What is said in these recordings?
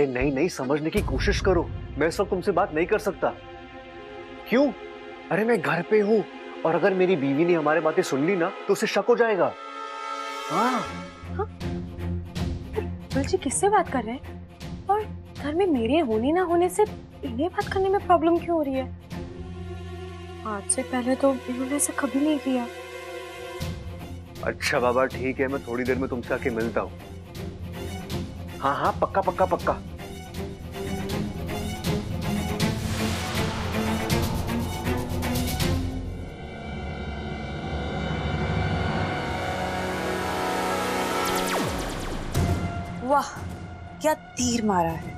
अरे नहीं नहीं, समझने की कोशिश करो। मैं इस वक्त तुमसे बात नहीं कर सकता। क्यों? अरे मैं घर पे हूँ और अगर मेरी बीवी ने हमारी बातें सुन ली ना तो उसे शक हो जाएगा। हाँ तुलसी किससे बात कर रहे हैं और घर में मेरे होने ना होने से इन्हें बात करने में प्रॉब्लम क्यों हो रही है? आज से पहले तो इन्होंने ऐसा कभी नहीं किया। अच्छा बाबा ठीक है, मैं थोड़ी देर में तुमसे आके मिलता हूँ। हाँ हाँ पक्का पक्का पक्का। वाह क्या तीर मारा है,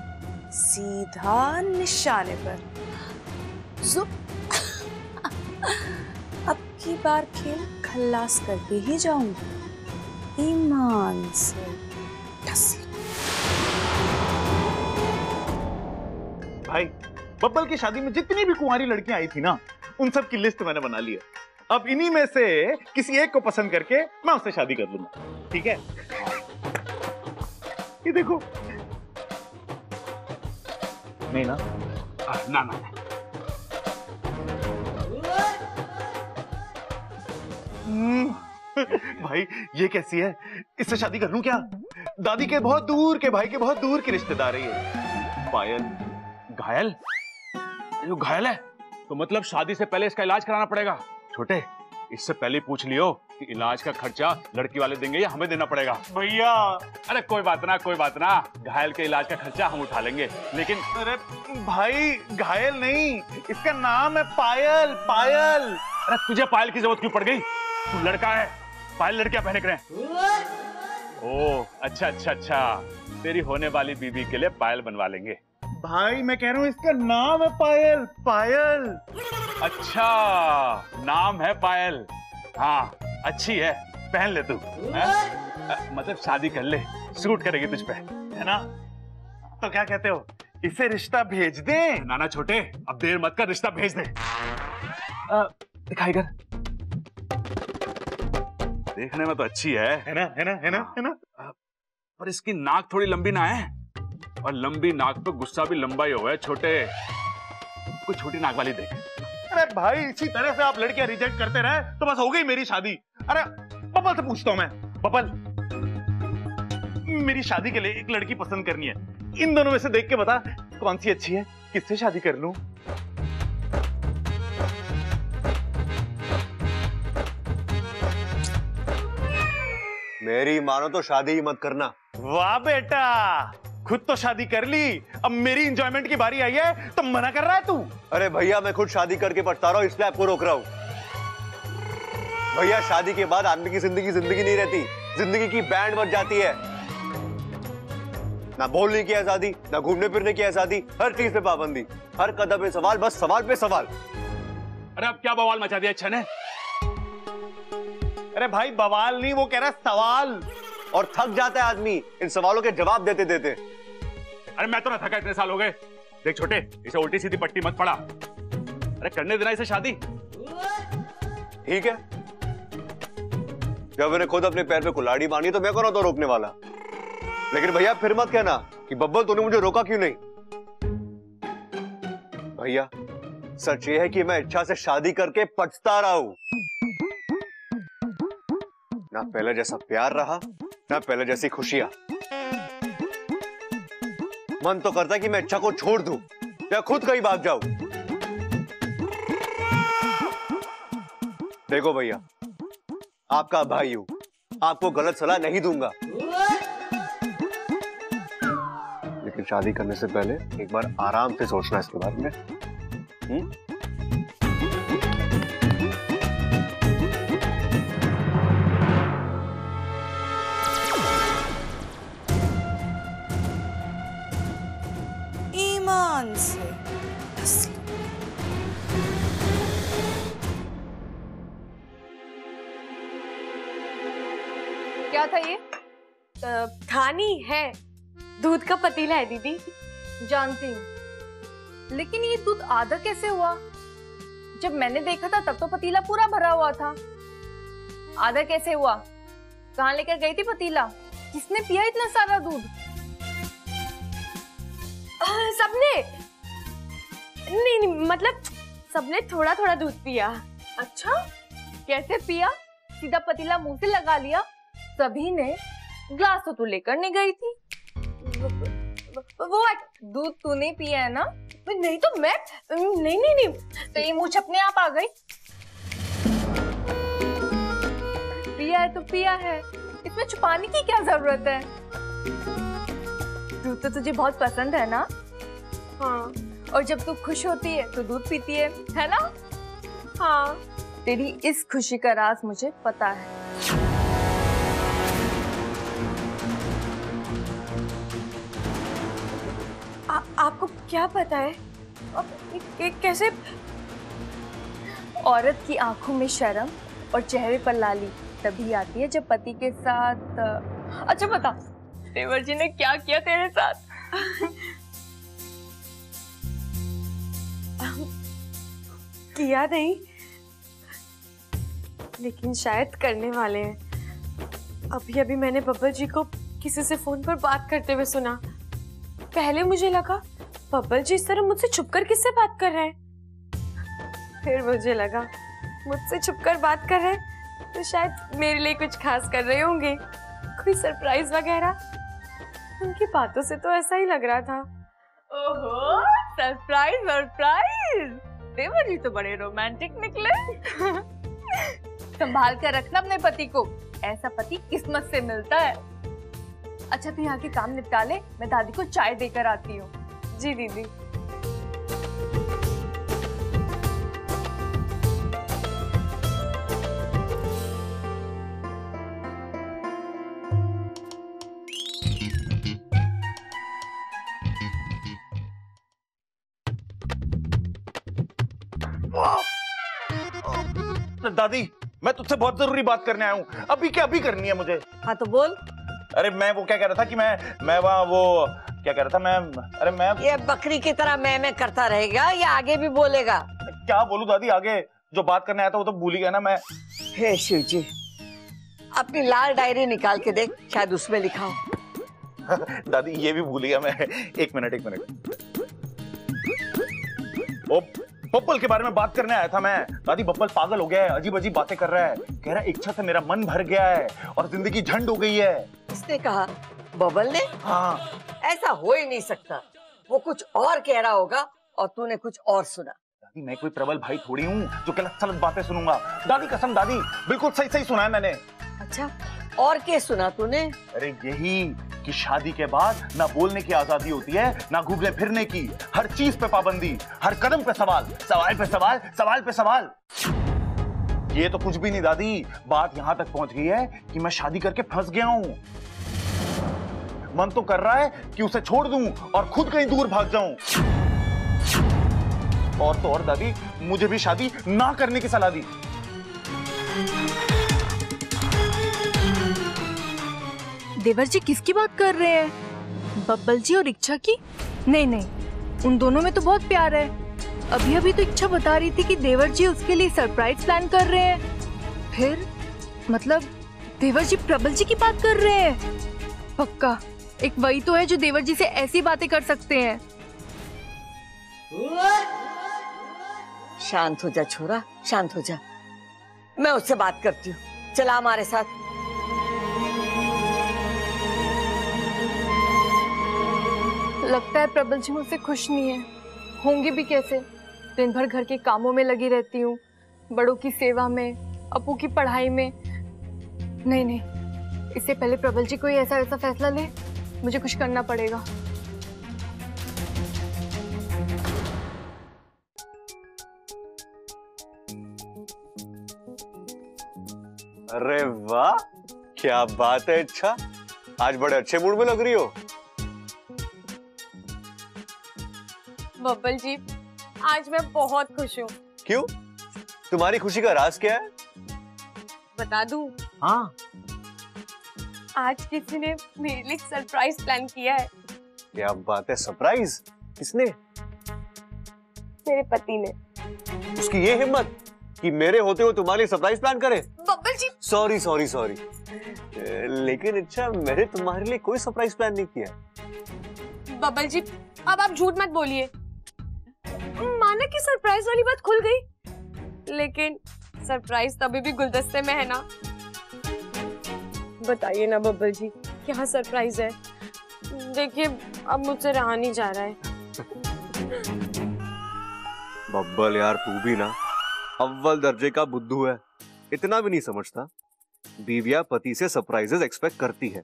सीधा निशाने पर। अब की बार खेल खल्लास करके ही जाऊंगी, ईमान से। भाई बब्बल की शादी में जितनी भी कुंवारी लड़कियां आई थी ना, उन सब की लिस्ट मैंने बना ली है। अब इन्हीं में से किसी एक को पसंद करके मैं उससे शादी कर लूंगा, ठीक है? ये देखो। नहीं ना ना ना भाई ये कैसी है? इससे शादी कर लूं क्या? दादी के बहुत दूर के भाई के बहुत दूर की रिश्तेदारी है। पायल घायल, जो घायल है तो मतलब शादी से पहले इसका इलाज कराना पड़ेगा। छोटे इससे पहले पूछ लियो कि इलाज का खर्चा लड़की वाले देंगे या हमें देना पड़ेगा। भैया अरे कोई बात ना घायल के इलाज का खर्चा हम उठा लेंगे। लेकिन अरे भाई घायल नहीं, इसका नाम है पायल। पायल। अरे तुझे पायल की जरूरत क्यों पड़ गई? तू लड़का है, पायल लड़कियां पहने करे। ओह अच्छा अच्छा अच्छा, तेरी होने वाली बीबी के लिए पायल बनवा लेंगे। भाई मैं कह रहा हूँ इसका नाम है पायल। पायल अच्छा नाम है पायल, हाँ अच्छी है, पहन ले तू। मतलब शादी कर ले, सूट करेगी तुझ पे, है ना? तो क्या कहते हो इसे रिश्ता भेज दे? नाना छोटे अब देर मत कर, रिश्ता भेज दे। दिखाई कर, देखने में तो अच्छी है, है ना? है ना है ना है ना, पर इसकी नाक थोड़ी लंबी ना है, और लंबी नाक पे गुस्सा भी लंबा ही होगा। छोटे कोई छोटी नाक वाली देख। अरे भाई इसी तरह से आप लड़कियां रिजेक्ट करते रहे तो बस हो गई मेरी शादी। अरे बब्बल से पूछता हूँ मैं। बब्बल मेरी शादी के लिए एक लड़की पसंद करनी है, इन दोनों में से देख के बता कौन सी अच्छी है, किससे शादी कर लूं? मेरी मानो तो शादी ही मत करना। वाह बेटा खुद तो शादी कर ली, अब मेरी एंजॉयमेंट की बारी आई है तो मना कर रहा है तू? अरे भैया मैं खुद शादी करके पछता रहा हूँ, इसलिए आपको रोक रहा हूँ। भैया शादी के बाद आदमी की जिंदगी जिंदगी नहीं रहती, जिंदगी की बैंड बज जाती है। ना बोलने की आजादी, ना घूमने फिरने की आजादी, हर चीज पे पाबंदी, हर कदम पे सवाल, बस सवाल पे सवाल। अरे अब क्या बवाल मचा दिया अच्छा ने? अरे भाई बवाल नहीं, वो कह रहा सवाल, और थक जाता है आदमी इन सवालों के जवाब देते देते। अरे मैं तो ना थका, इतने साल हो गए। देख छोटे इसे उल्टी सीधी पट्टी मत पड़ा। अरे करने देना इसे शादी, ठीक है? जब मैंने खुद अपने पैर पे कुल्हाड़ी मारनी तो मैं कौन होता हूं रोकने वाला? लेकिन भैया फिर मत कहना कि बब्बल तूने मुझे रोका क्यों नहीं। भैया सच ये है कि मैं इच्छा से शादी करके पछता रहा हूं। ना पहले जैसा प्यार रहा, ना पहले जैसी खुशियां। मन तो करता है कि मैं इच्छा को छोड़ दूं या खुद कहीं भाग जाऊं। देखो भैया आपका भाई हूं, आपको गलत सलाह नहीं दूंगा, लेकिन शादी करने से पहले एक बार आराम से सोचना इसके बारे में। क्या था ये? धानी है, दूध का पतीला है। दीदी जानती हूँ, लेकिन ये दूध आधा कैसे हुआ? जब मैंने देखा था तब तो पतीला पूरा भरा हुआ था, आधा कैसे हुआ? कहाँ लेकर गई थी पतीला? किसने पिया इतना सारा दूध? सबने नहीं, मतलब सबने थोड़ा थोड़ा दूध पिया। अच्छा, कैसे पिया? सीधा पतीला मुंह से लगा लिया। सभी ने ग्लास तो तू लेकर नहीं गई थी, वो दूध तूने पिया है ना? नहीं तो मैं नहीं नहीं नहीं तो ये मुझ अपने आप आ गई। पिया है तो पिया है, इसमें छुपाने की क्या जरूरत है? दूध तो तुझे बहुत पसंद है ना? हाँ, और जब तू खुश होती है तो दूध पीती है ना? हाँ, तेरी इस खुशी का राज मुझे पता है। आपको क्या पता है? कैसे? औरत की आंखों में शर्म और चेहरे पर लाली तभी आती है जब पति के साथ। अच्छा बता, देवरजी ने क्या किया तेरे साथ? किया नहीं, लेकिन शायद करने वाले हैं। अभी अभी मैंने बब्बल जी को किसी से फोन पर बात करते हुए सुना। पहले मुझे लगा बब्बल जी इस तरह मुझसे छुपकर किससे बात कर रहे हैं, फिर मुझे लगा मुझसे छुपकर बात कर रहे हैं तो शायद मेरे लिए कुछ खास कर रहे होंगे, कोई सरप्राइज वगैरह। उनकी बातों से तो ऐसा ही लग रहा था। ओहो, सरप्राइज सरप्राइज! देवरजी तो बड़े रोमांटिक निकले। संभाल कर रखना अपने पति को, ऐसा पति किस्मत से मिलता है। अच्छा तू यहाँ के काम निपटा ले, मैं दादी को चाय देकर आती हूँ। जी दीदी। दादी, मैं तुझसे बहुत जरूरी बात करने आया हूँ। अभी क्या अभी करनी है मुझे? हाँ तो बोल। अरे मैं वो क्या कह रहा था कि मैं वहाँ वो क्या कह रहा था मैं, अरे मैं ये बकरी की तरह मैं करता रहेगा या आगे भी बोलेगा? क्या बोलूँ दादी, आगे जो बात करने आया था वो तो भूल ही गया ना मैं। हे शिव जी, अपनी लाल डायरी निकाल के देख, शायद उसमें लिखा हो। दादी ये भी भूल गया मैं। एक मिनट, ओ बब्बल के बारे में बात करने आया था मैं। दादी बब्बल पागल हो गया है, अजीब अजीब बातें कर रहा है। कह रहा है इच्छा से मेरा मन भर गया है और जिंदगी झंड हो गई है। इसने कहा? बब्बल ने? हाँ। ऐसा हो ही नहीं सकता, वो कुछ और कह रहा होगा और तूने कुछ और सुना। दादी मैं कोई प्रबल भाई थोड़ी हूँ जो गलत सलत बातें सुनूंगा। दादी कसम दादी, बिल्कुल सही सही सुना है मैंने। अच्छा, और क्या सुना तूने? अरे यही कि शादी के बाद ना बोलने की आजादी होती है, ना घूमने फिरने की। हर चीज पे पाबंदी, हर कदम पे सवाल, सवाल पे सवाल, सवाल पे सवाल। ये तो कुछ भी नहीं दादी, बात यहाँ तक पहुंच गई है कि मैं शादी करके फंस गया हूँ। मन तो कर रहा है कि उसे छोड़ दूं और खुद कहीं दूर भाग जाऊं। और तो और दादी, मुझे भी शादी ना करने की सलाह दी। देवरजी किसकी बात कर रहे हैं? बब्बल जी और इच्छा की? नहीं, उन दोनों में तो बहुत प्यार है। अभी अभी तो इच्छा बता रही थी कि देवरजी उसके लिए सरप्राइज प्लान कर रहे हैं। फिर मतलब देवरजी प्रबल जी की बात कर रहे हैं? पक्का एक वही तो है जो देवरजी से ऐसी बातें कर सकते हैं। शांत हो जा छोरा, शांत हो जा, मैं उससे बात करती हूँ। चला हमारे साथ। लगता है प्रबल जी मुझसे खुश नहीं है। होंगे भी कैसे? दिन भर घर के कामों में लगी रहती हूँ, बड़ों की सेवा में, अपू की पढ़ाई में। नहीं, इससे पहले प्रबल जी कोई ऐसा वैसा फैसला ले, मुझे कुछ करना पड़ेगा। अरे वाह, क्या बात है। अच्छा, आज बड़े अच्छे मूड में लग रही हो। बब्बल जी, आज मैं बहुत खुश हूँ। क्यों? तुम्हारी खुशी का राज क्या है? बता दूँ? हाँ। आज किसी ने मेरे लिए सरप्राइज प्लान किया है। क्या बात है, सरप्राइज? किसने? मेरे पति ने। उसकी ये हिम्मत कि मेरे होते हुए तुम्हारे लिए सरप्राइज प्लान करे? Bubble ji sorry. लेकिन अच्छा, मैंने तुम्हारे लिए कोई सरप्राइज प्लान नहीं किया। बब्बल जी, अब आप झूठ मत बोलिए। माना कि सरप्राइज वाली बात खुल गई, लेकिन सरप्राइज तभी भी गुलदस्ते में है ना। बताइए ना बब्बल जी, क्या सरप्राइज है? देखिए अब मुझसे रहा नहीं जा रहा है। बब्बल यार, तू भी ना अव्वल दर्जे का बुद्धू है, इतना भी नहीं समझता। बीविया पति से सरप्राइजेस एक्सपेक्ट करती है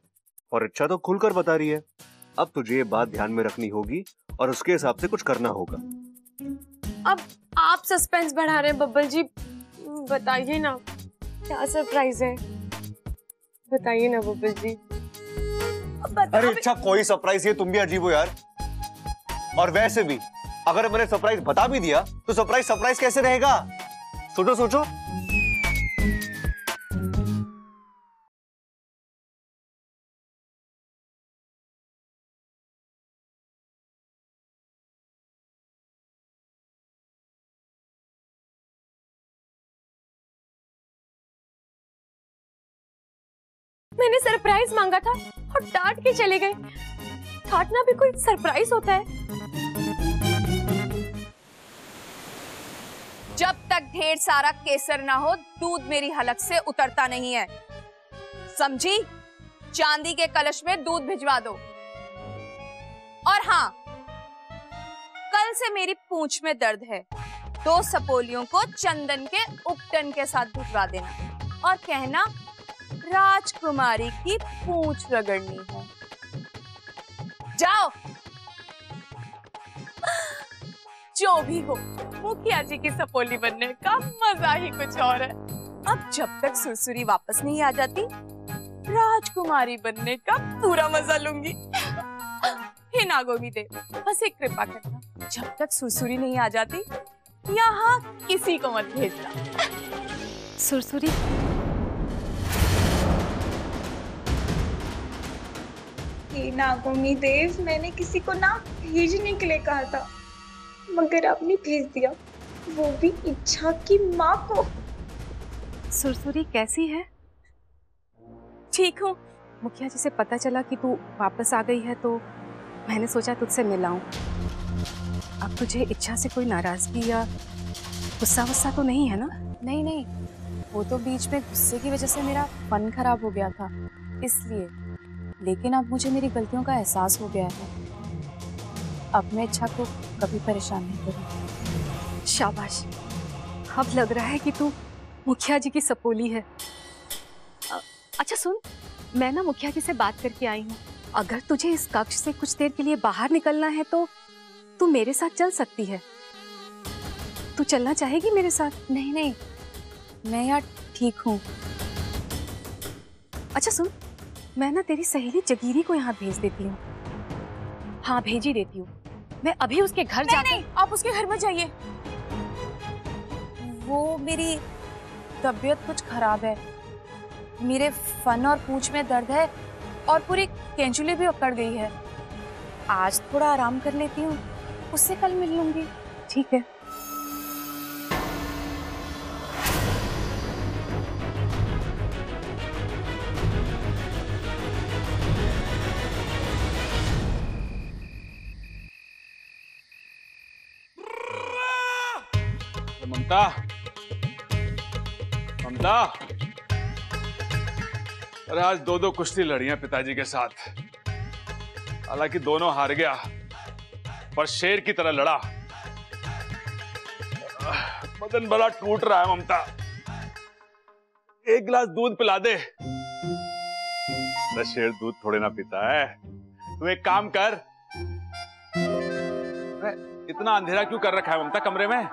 और इच्छा तो खुलकर बता रही है। अब तुझे ये बात ध्यान में रखनी होगी और उसके हिसाब से कुछ करना होगा। अब आप सस्पेंस बढ़ा रहे हैं बब्बल जी, बताइए ना क्या सरप्राइज है, बताइए ना बब्बल जी। अरे अच्छा, कोई सरप्राइज है? तुम भी अजीब हो यार। और वैसे भी अगर मैंने सरप्राइज बता भी दिया तो सरप्राइज सरप्राइज कैसे रहेगा? सोचो सोचो। मैंने सरप्राइज मांगा था और डांट के चले गए। डांटना भी कोई सरप्राइज होता है? जब तक ढेर सारा केसर ना हो, दूध मेरी हलक से उतरता नहीं है, समझी? चांदी के कलश में दूध भिजवा दो। और हाँ, कल से मेरी पूंछ में दर्द है, 2 सपोलियों को चंदन के उपटन के साथ भिजवा देना और कहना राजकुमारी की पूंछ रगड़नी है। जाओ, जो भी हो, मुखिया जी की सपोली बनने का मजा ही कुछ और है। अब जब तक सुरसुरी वापस नहीं आ जाती, राजकुमारी बनने का पूरा मजा लूंगी। हे नागोमी दे, बस एक कृपा करना, जब तक सुरसुरी नहीं आ जाती यहाँ किसी को मत भेजना। सुरसुरी, नागोमी देव, मैंने किसी को ना भेजने के लिए कहा था, मगर आपने भेज दिया, वो भी इच्छा की माँ को। सुरसुरी कैसी है? ठीक हूँ। मुखिया जी से पता चला कि तू वापस आ गई है तो मैंने सोचा तुझसे मिलाऊं। अब तुझे इच्छा से कोई नाराजगी या गुस्सा वुस्सा तो नहीं है ना? नहीं नहीं, वो तो बीच में गुस्से की वजह से मेरा मन खराब हो गया था, इसलिए। लेकिन अब मुझे मेरी गलतियों का एहसास हो गया है, अब मैं इच्छा को कभी परेशान नहीं करूँगी। शाबाश, अब लग रहा है कि तू मुखिया जी की सपोली है। अच्छा सुन, मैं ना मुखिया जी से बात करके आई हूँ, अगर तुझे इस कक्ष से कुछ देर के लिए बाहर निकलना है तो तू मेरे साथ चल सकती है। तू चलना चाहेगी मेरे साथ? नहीं नहीं, मैं यार ठीक हूँ। अच्छा सुन, मैं ना तेरी सहेली जगीरी को यहाँ भेज देती हूँ। हाँ, भेज ही देती हूँ। मैं अभी उसके घर जाकर। नहीं, आप उसके घर मत जाइए, वो मेरी तबीयत कुछ खराब है, मेरे फन और पूंछ में दर्द है और पूरी कैंचुली भी अकड़ गई है। आज थोड़ा आराम कर लेती हूँ, उससे कल मिल लूंगी। ठीक है। ममता, ममता, अरे आज 2-2 कुश्ती लड़ी है पिताजी के साथ। हालांकि दोनों हार गया, पर शेर की तरह लड़ा। बदन बड़ा टूट रहा है ममता, एक गिलास दूध पिला दे। शेर दूध थोड़े ना पीता है। तू एक काम कर, इतना अंधेरा क्यों कर रखा है ममता कमरे में?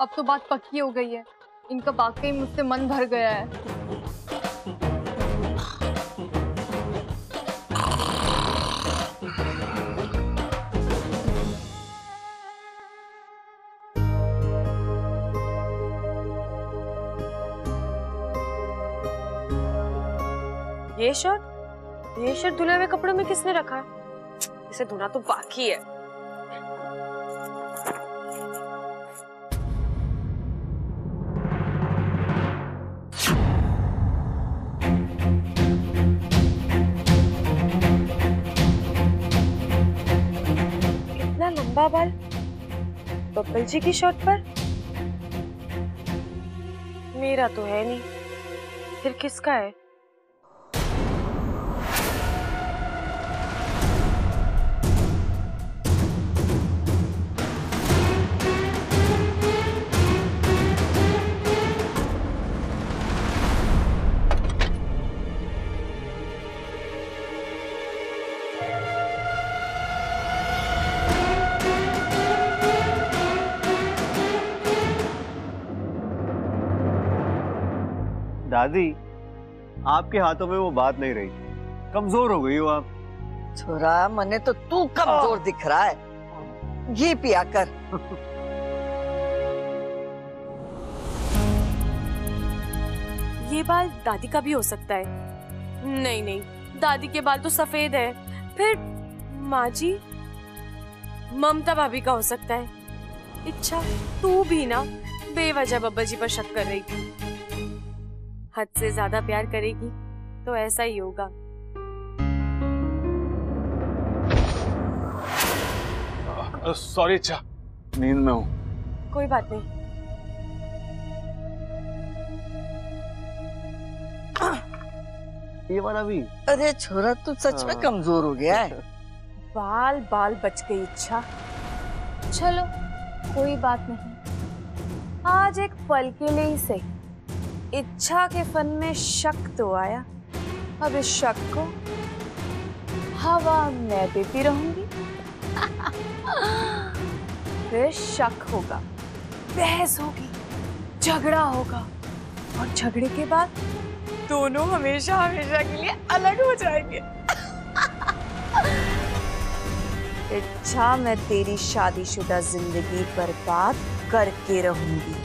अब तो बात पक्की हो गई है, इनका वाकई मुझसे मन भर गया है। ये शर्ट धुले हुए कपड़ों में किसने रखा है? इसे धुना तो बाकी है। इतना लंबा बाल बब्बल जी की शर्ट पर, मेरा तो है नहीं, फिर किसका है? दादी, आपके हाथों में वो बात नहीं रही, कमजोर हो गई हो आप। छोरा, मने तो तू कमजोर दिख रहा है, ये पिया कर। ये बाल दादी का भी हो सकता है। नहीं नहीं, दादी के बाल तो सफेद है। फिर माँ जी, ममता भाभी का हो सकता है। अच्छा, तू भी ना बेवजह बब्बा जी पर शक कर रही थी। हद से ज्यादा प्यार करेगी तो ऐसा ही होगा। सॉरी, अच्छा नींद में हूँ। कोई बात नहीं। ये वाला भी। अरे छोरा, तू सच में कमजोर हो गया है। बाल बाल बच गई। इच्छा, चलो कोई बात नहीं, आज एक पल के लिए ही सही इच्छा के फन में शक तो आया। अब इस शक को हवा मैं देती रहूंगी। फिर शक होगा, बहस होगी, झगड़ा होगा, और झगड़े के बाद दोनों हमेशा हमेशा के लिए अलग हो जाएंगे। इच्छा, मैं तेरी शादीशुदा जिंदगी बर्बाद करके रहूंगी।